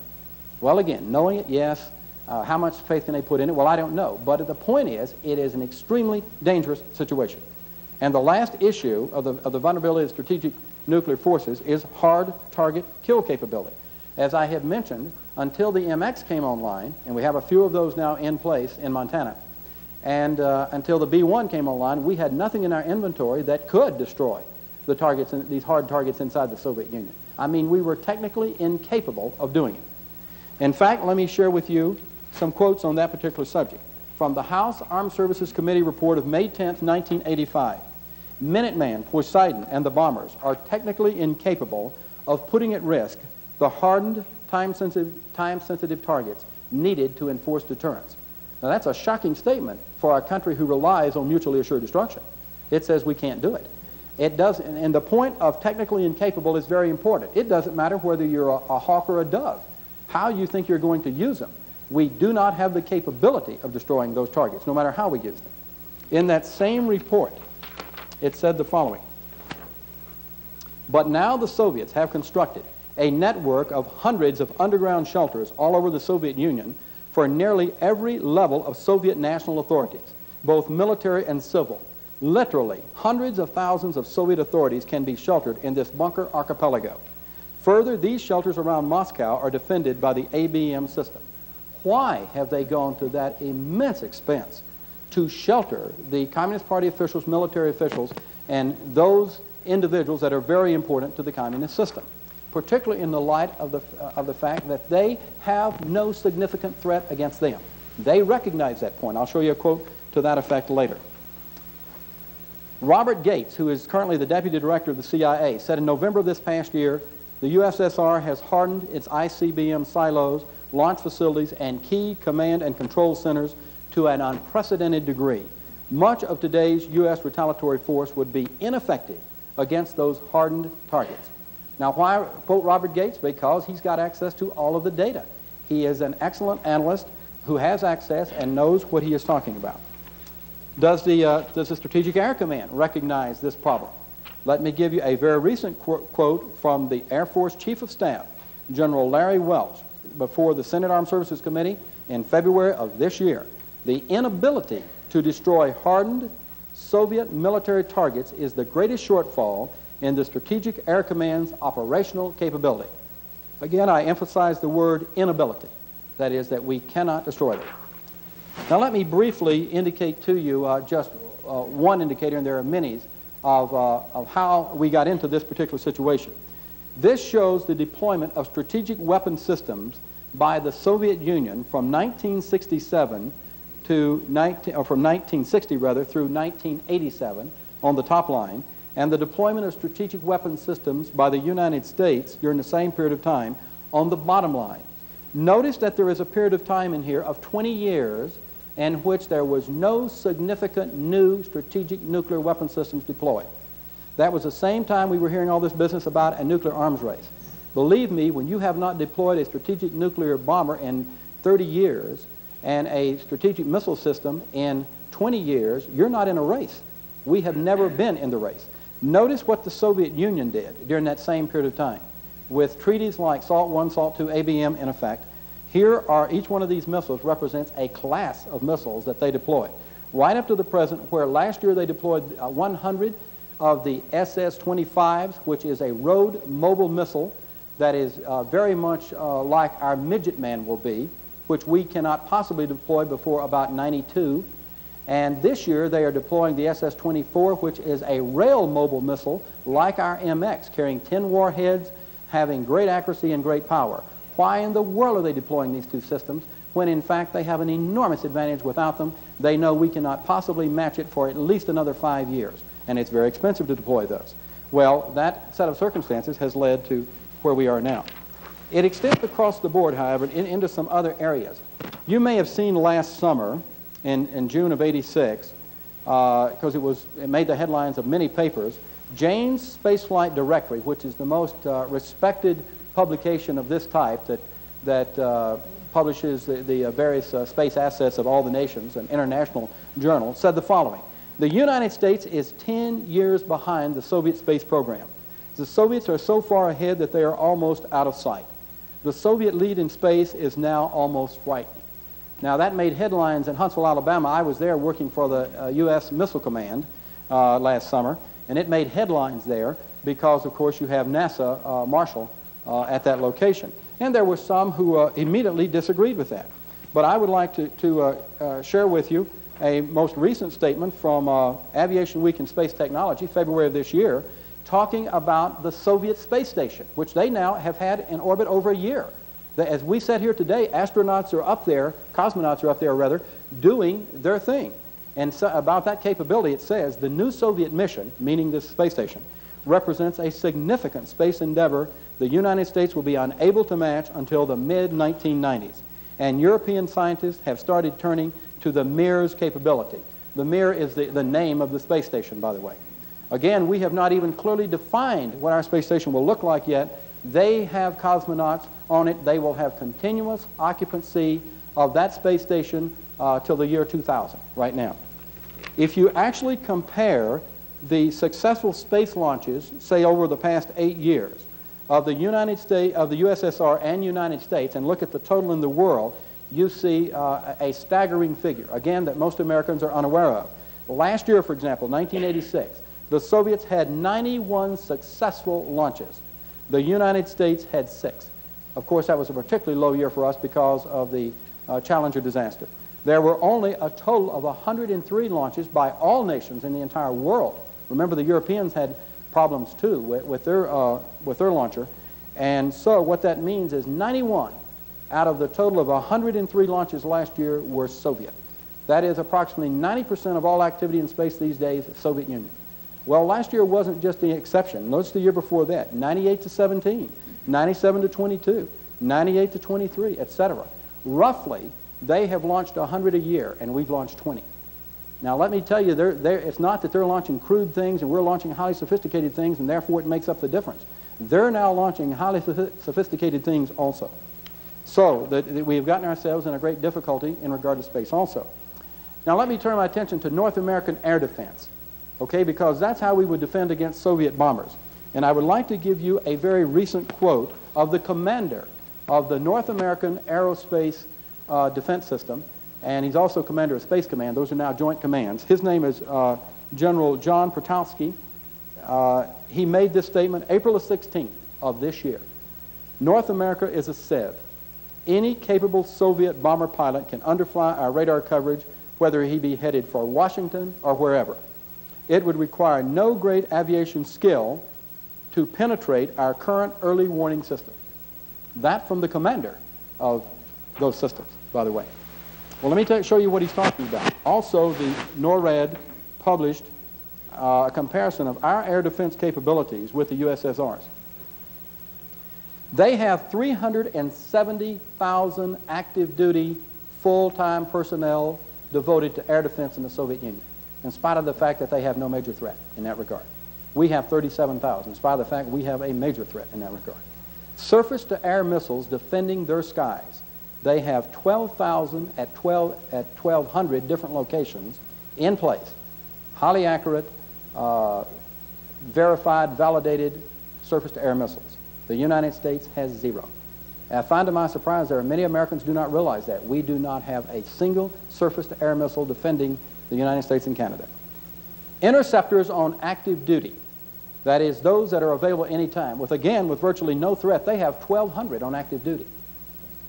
Well, again, knowing it, yes. How much faith can they put in it? Well, I don't know. But the point is, it is an extremely dangerous situation. And the last issue of the vulnerability of strategic nuclear forces is hard target kill capability. As I have mentioned, until the MX came online, and we have a few of those now in place in Montana, and until the B-1 came online, we had nothing in our inventory that could destroy the targets, these hard targets inside the Soviet Union. I mean, we were technically incapable of doing it. In fact, let me share with you some quotes on that particular subject from the House Armed Services Committee report of May 10, 1985. Minuteman, Poseidon, and the bombers are technically incapable of putting at risk the hardened, time-sensitive targets needed to enforce deterrence. Now, that's a shocking statement for a country who relies on mutually assured destruction. It says we can't do it. It doesn't, and the point of technically incapable is very important. It doesn't matter whether you're a hawk or a dove, how you think you're going to use them. We do not have the capability of destroying those targets, no matter how we use them. In that same report, it said the following: but now the Soviets have constructed a network of hundreds of underground shelters all over the Soviet Union for nearly every level of Soviet national authorities, both military and civil. Literally, hundreds of thousands of Soviet authorities can be sheltered in this bunker archipelago. Further, these shelters around Moscow are defended by the ABM system. Why have they gone to that immense expense to shelter the Communist Party officials, military officials, and those individuals that are very important to the communist system, particularly in the light of the fact that they have no significant threat against them? They recognize that point. I'll show you a quote to that effect later. Robert Gates, who is currently the deputy director of the CIA, said in November of this past year, the USSR has hardened its ICBM silos launch facilities, and key command and control centers to an unprecedented degree. Much of today's U.S. retaliatory force would be ineffective against those hardened targets. Now, why quote Robert Gates? Because he's got access to all of the data. He is an excellent analyst who has access and knows what he is talking about. Does the Strategic Air Command recognize this problem? Let me give you a very recent quote from the Air Force Chief of Staff, General Larry Welch, before the Senate Armed Services Committee in February of this year. The inability to destroy hardened Soviet military targets is the greatest shortfall in the Strategic Air Command's operational capability. Again, I emphasize the word inability. That is, that we cannot destroy them. Now, let me briefly indicate to you just one indicator, and there are many, of how we got into this particular situation. This shows the deployment of strategic weapon systems by the Soviet Union from 1967 to from 1960 rather through 1987 on the top line, and the deployment of strategic weapon systems by the United States during the same period of time on the bottom line. Notice that there is a period of time in here of 20 years in which there was no significant new strategic nuclear weapon systems deployed. That was the same time we were hearing all this business about a nuclear arms race. Believe me, when you have not deployed a strategic nuclear bomber in 30 years and a strategic missile system in 20 years, you're not in a race. We have never been in the race. Notice what the Soviet Union did during that same period of time with treaties like SALT I, SALT II, ABM in effect. Here are each one of these missiles represents a class of missiles that they deploy. Right up to the present, where last year they deployed 100 of the SS-25s, which is a road mobile missile that is very much like our Midget Man will be, which we cannot possibly deploy before about 92. And this year they are deploying the SS-24, which is a rail mobile missile like our MX, carrying 10 warheads, having great accuracy and great power. Why in the world are they deploying these two systems when in fact they have an enormous advantage without them? They know we cannot possibly match it for at least another 5 years, and it's very expensive to deploy those. Well, that set of circumstances has led to where we are now. It extends across the board, however, into some other areas. You may have seen last summer, in June of '86, because it made the headlines of many papers, Jane's Spaceflight Directory, which is the most respected publication of this type that publishes the various space assets of all the nations, an international journal, said the following. The United States is 10 years behind the Soviet space program. The Soviets are so far ahead that they are almost out of sight. The Soviet lead in space is now almost frightening. Now, that made headlines in Huntsville, Alabama. I was there working for the U.S. Missile Command last summer, and it made headlines there because, of course, you have NASA Marshall at that location. And there were some who immediately disagreed with that. But I would like to share with you a most recent statement from Aviation Week in Space Technology, February of this year, talking about the Soviet space station, which they now have had in orbit over a year. As we sit here today, cosmonauts are up there rather, doing their thing. And so about that capability, it says, the new Soviet mission, meaning this space station, represents a significant space endeavor the United States will be unable to match until the mid-1990s. And European scientists have started turning to the Mir's capability. The Mir is the name of the space station, by the way. Again, we have not even clearly defined what our space station will look like yet. They have cosmonauts on it. They will have continuous occupancy of that space station till the year 2000, right now. If you actually compare the successful space launches, say over the past 8 years, of the USSR and United States, and look at the total in the world, you see a staggering figure, again, that most Americans are unaware of. Last year, for example, 1986, the Soviets had 91 successful launches. The United States had 6. Of course, that was a particularly low year for us because of the Challenger disaster. There were only a total of 103 launches by all nations in the entire world. Remember, the Europeans had problems too with their launcher. And so what that means is 91 out of the total of 103 launches last year were Soviet. That is approximately 90% of all activity in space these days is Soviet Union. Well, last year wasn't just the exception. Notice the year before that, 98 to 17, 97 to 22, 98 to 23, etc. Roughly, they have launched 100 a year, and we've launched 20. Now, let me tell you, it's not that they're launching crude things and we're launching highly sophisticated things, and therefore it makes up the difference. They're now launching highly sophisticated things also. So that we have gotten ourselves in a great difficulty in regard to space also. Now, let me turn my attention to North American air defense, okay, because that's how we would defend against Soviet bombers. And I would like to give you a very recent quote of the commander of the North American Aerospace Defense System, and he's also commander of Space Command. Those are now joint commands. His name is General John Pertowski. He made this statement April the 16th of this year. North America is a sieve. Any capable Soviet bomber pilot can underfly our radar coverage, whether he be headed for Washington or wherever. It would require no great aviation skill to penetrate our current early warning system. That from the commander of those systems, by the way. Well, let me show you what he's talking about. Also, the NORAD published a comparison of our air defense capabilities with the USSR's. They have 370,000 active duty, full-time personnel devoted to air defense in the Soviet Union, in spite of the fact that they have no major threat in that regard. We have 37,000, in spite of the fact we have a major threat in that regard. Surface-to-air missiles defending their skies. They have 12,000 at 1,200 different locations in place. Highly accurate, verified, validated surface-to-air missiles. The United States has zero. And I find to my surprise there are many Americans who do not realize that. We do not have a single surface-to-air missile defending the United States and Canada. Interceptors on active duty. That is, those that are available any time. With virtually no threat, they have 1,200 on active duty.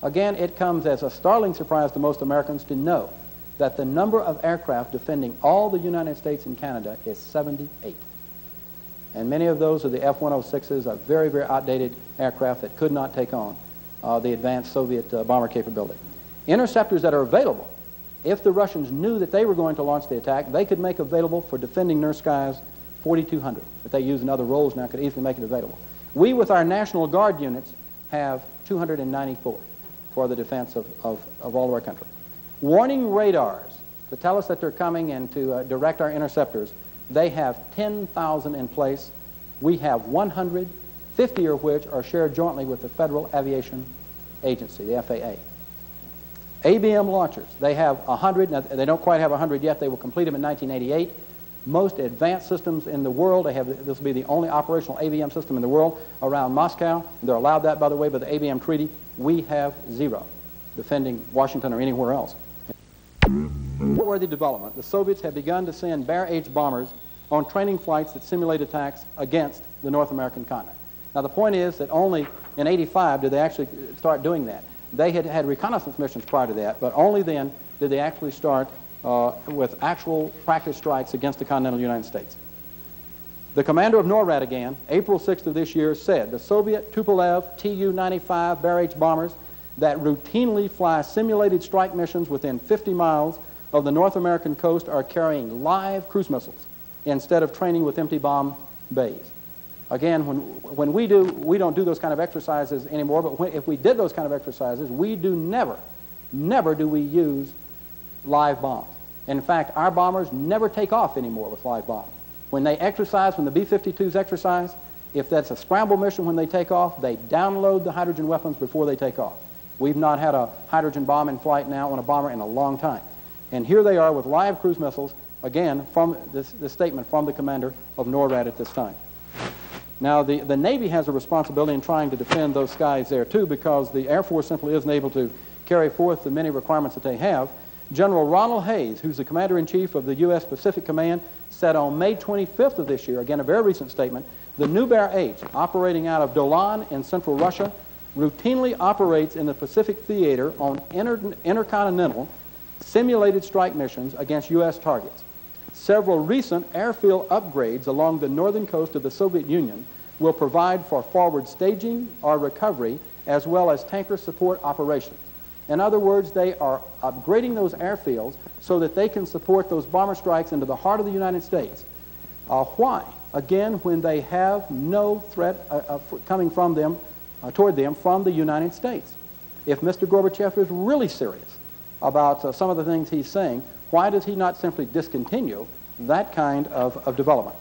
Again, it comes as a startling surprise to most Americans to know that the number of aircraft defending all the United States and Canada is 78. And many of those are the F-106s, a very, very outdated aircraft that could not take on the advanced Soviet bomber capability. Interceptors that are available, if the Russians knew that they were going to launch the attack, they could make available for defending their skies 4,200 that they use in other roles now, could easily make it available. We, with our National Guard units, have 294 for the defense of all of our country. Warning radars to tell us that they're coming and to direct our interceptors, they have 10,000 in place. We have 100, 50 of which are shared jointly with the Federal Aviation Agency, the FAA. ABM launchers, they have 100. Now, they don't quite have 100 yet. They will complete them in 1988. Most advanced systems in the world, this will be the only operational ABM system in the world around Moscow. They're allowed that, by the way, by the ABM treaty. We have zero defending Washington or anywhere else. Noteworthy development. The Soviets have begun to send Bear H bombers on training flights that simulate attacks against the North American continent. Now, the point is that only in 1985 did they actually start doing that. They had had reconnaissance missions prior to that, but only then did they actually start with actual practice strikes against the continental United States. The commander of NORAD again, April 6th of this year, said the Soviet Tupolev Tu-95 Bear H bombers that routinely fly simulated strike missions within 50 miles of the North American coast are carrying live cruise missiles instead of training with empty bomb bays. Again, when we do, we don't do those kind of exercises anymore, but if we did those kind of exercises, we do never do we use live bombs. In fact, our bombers never take off anymore with live bombs. When they exercise, when the B-52s exercise, if that's a scramble mission when they take off, they download the hydrogen weapons before they take off. We've not had a hydrogen bomb in flight now on a bomber in a long time. And here they are with live cruise missiles, again, from this statement from the commander of NORAD at this time. Now, the Navy has a responsibility in trying to defend those skies there, too, because the Air Force simply isn't able to carry forth the many requirements that they have. General Ronald Hayes, who's the commander-in-chief of the U.S. Pacific Command, said on May 25th of this year, again, a very recent statement, the new Bear H, operating out of Dolan in central Russia, routinely operates in the Pacific theater on intercontinental simulated strike missions against U.S. targets. Several recent airfield upgrades along the northern coast of the Soviet Union will provide for forward staging or recovery as well as tanker support operations. In other words, they are upgrading those airfields so that they can support those bomber strikes into the heart of the United States. Why? Again, when they have no threat coming from them toward them from the United States. If Mr. Gorbachev is really serious about some of the things he's saying, why does he not simply discontinue that kind of development?